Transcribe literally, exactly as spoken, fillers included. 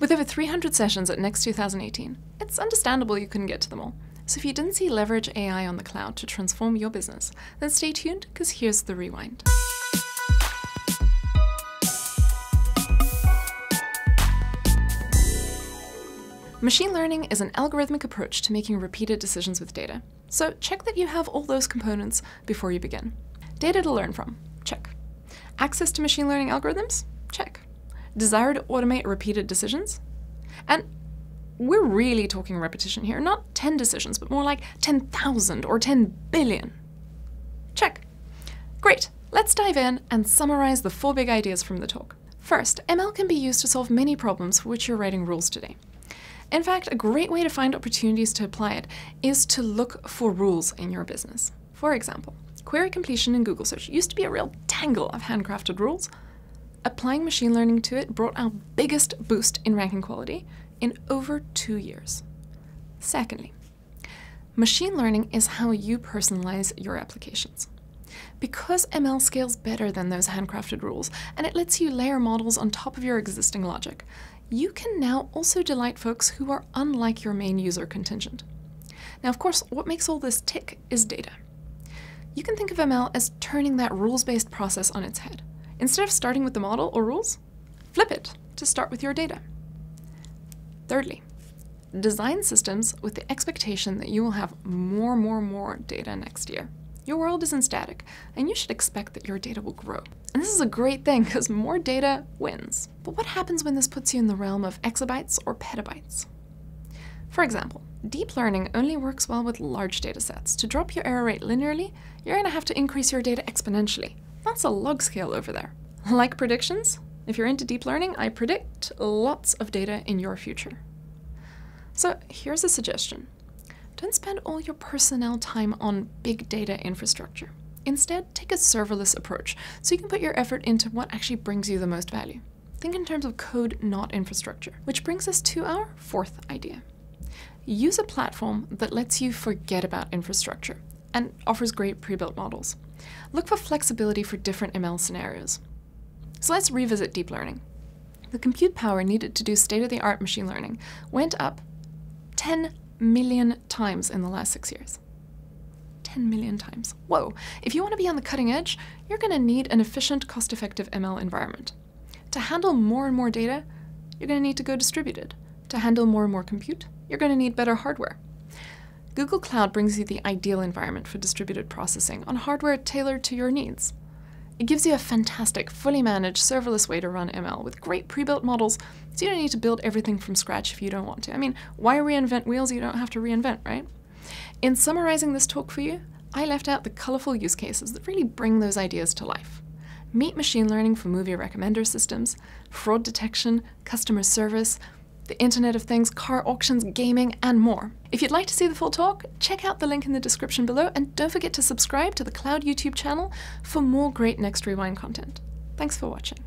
With over three hundred sessions at Next twenty eighteen, it's understandable you couldn't get to them all. So if you didn't see Leverage A I on the cloud to transform your business, then stay tuned, because here's the rewind. Machine learning is an algorithmic approach to making repeated decisions with data. So check that you have all those components before you begin. Data to learn from, check. Access to machine learning algorithms, check. Desire to automate repeated decisions. And we're really talking repetition here, not ten decisions, but more like ten thousand or ten billion. Check. Great, let's dive in and summarize the four big ideas from the talk. First, M L can be used to solve many problems for which you're writing rules today. In fact, a great way to find opportunities to apply it is to look for rules in your business. For example, query completion in Google search used to be a real tangle of handcrafted rules. Applying machine learning to it brought our biggest boost in ranking quality in over two years. Secondly, machine learning is how you personalize your applications. Because M L scales better than those handcrafted rules, and it lets you layer models on top of your existing logic, you can now also delight folks who are unlike your main user contingent. Now, of course, what makes all this tick is data. You can think of M L as turning that rules-based process on its head. Instead of starting with the model or rules, flip it to start with your data. Thirdly, design systems with the expectation that you will have more, more, more data next year. Your world isn't static, and you should expect that your data will grow. And this is a great thing, because more data wins. But what happens when this puts you in the realm of exabytes or petabytes? For example, deep learning only works well with large data sets. To drop your error rate linearly, you're going to have to increase your data exponentially. That's a log scale over there. Like predictions, if you're into deep learning, I predict lots of data in your future. So here's a suggestion. Don't spend all your personnel time on big data infrastructure. Instead, take a serverless approach so you can put your effort into what actually brings you the most value. Think in terms of code, not infrastructure, which brings us to our fourth idea. Use a platform that lets you forget about infrastructure and offers great pre-built models. Look for flexibility for different M L scenarios. So let's revisit deep learning. The compute power needed to do state-of-the-art machine learning went up ten million times in the last six years. ten million times. Whoa. If you want to be on the cutting edge, you're going to need an efficient, cost-effective M L environment. To handle more and more data, you're going to need to go distributed. To handle more and more compute, you're going to need better hardware. Google Cloud brings you the ideal environment for distributed processing on hardware tailored to your needs. It gives you a fantastic, fully managed, serverless way to run M L with great pre-built models, so you don't need to build everything from scratch if you don't want to. I mean, why reinvent wheels you don't have to reinvent, right? In summarizing this talk for you, I left out the colorful use cases that really bring those ideas to life. Meet machine learning for movie recommender systems, fraud detection, customer service, the Internet of Things, car auctions, gaming, and more. If you'd like to see the full talk, check out the link in the description below, and don't forget to subscribe to the Cloud YouTube channel for more great Next Rewind content. Thanks for watching.